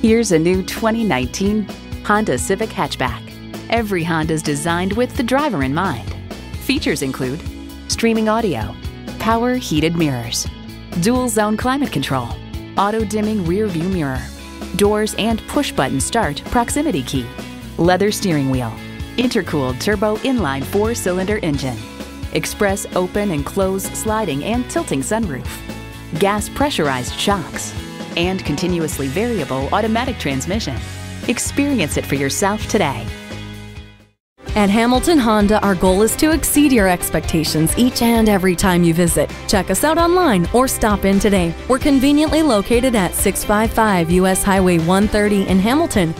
Here's a new 2019 Honda Civic hatchback. Every Honda is designed with the driver in mind. Features include streaming audio, power heated mirrors, dual zone climate control, auto dimming rear view mirror, doors and push button start proximity key, leather steering wheel, intercooled turbo inline 4-cylinder engine, express open and close sliding and tilting sunroof, gas pressurized shocks, and continuously variable automatic transmission. Experience it for yourself today. At Hamilton Honda, our goal is to exceed your expectations each and every time you visit. Check us out online or stop in today. We're conveniently located at 655 US Highway 130 in Hamilton.